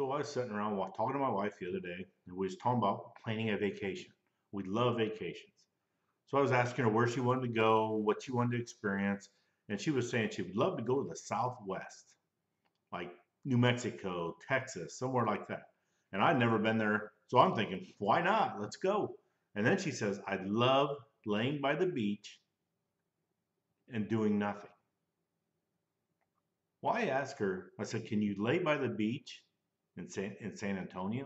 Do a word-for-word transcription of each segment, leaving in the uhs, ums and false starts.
So I was sitting around talking to my wife the other day, and we was talking about planning a vacation. We love vacations. So I was asking her where she wanted to go, what she wanted to experience, and she was saying she would love to go to the Southwest, like New Mexico, Texas, somewhere like that. And I'd never been there, so I'm thinking, why not? Let's go. And then she says, I'd love laying by the beach and doing nothing. Well, I asked her, I said, can you lay by the beach in San, in San Antonio?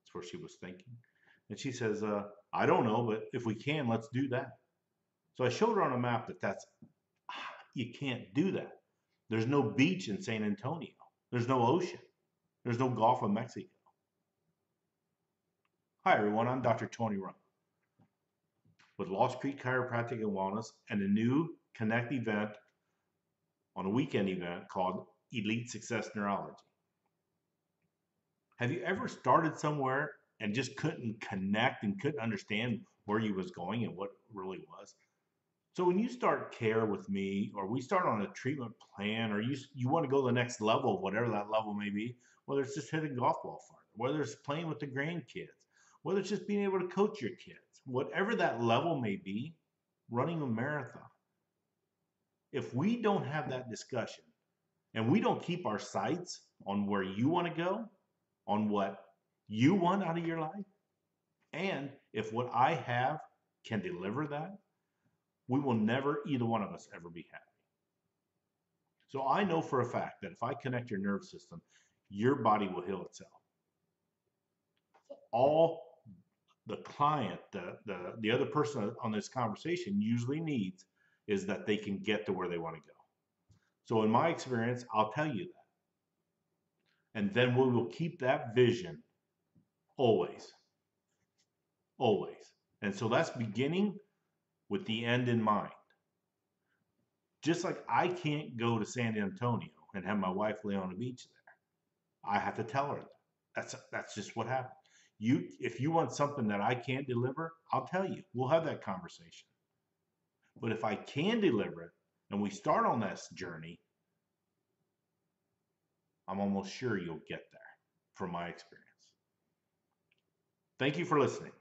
That's where she was thinking. And she says, uh, I don't know, but if we can, let's do that. So I showed her on a map that that's, you can't do that. There's no beach in San Antonio. There's no ocean. There's no Gulf of Mexico. Hi, everyone. I'm Doctor Tony Rump with Lost Creek Chiropractic and Wellness and a new Connect event on a weekend event called Elite Success Neurology. Have you ever started somewhere and just couldn't connect and couldn't understand where you was going and what really was? So when you start care with me, or we start on a treatment plan, or you, you want to go to the next level, whatever that level may be, whether it's just hitting golf ball farther, whether it's playing with the grandkids, whether it's just being able to coach your kids, whatever that level may be, running a marathon. If we don't have that discussion and we don't keep our sights on where you want to go, on what you want out of your life, and if what I have can deliver that, we will never, either one of us, ever be happy. So I know for a fact that if I connect your nervous system, your body will heal itself. All the client, the, the, the other person on this conversation usually needs is that they can get to where they want to go. So in my experience, I'll tell you that. And then we will keep that vision always, always. And so that's beginning with the end in mind. Just like I can't go to San Antonio and have my wife lay on a beach there. I have to tell her that. That's, that's just what happened. You, if you want something that I can't deliver, I'll tell you. We'll have that conversation. But if I can deliver it and we start on this journey, I'm almost sure you'll get there from my experience. Thank you for listening.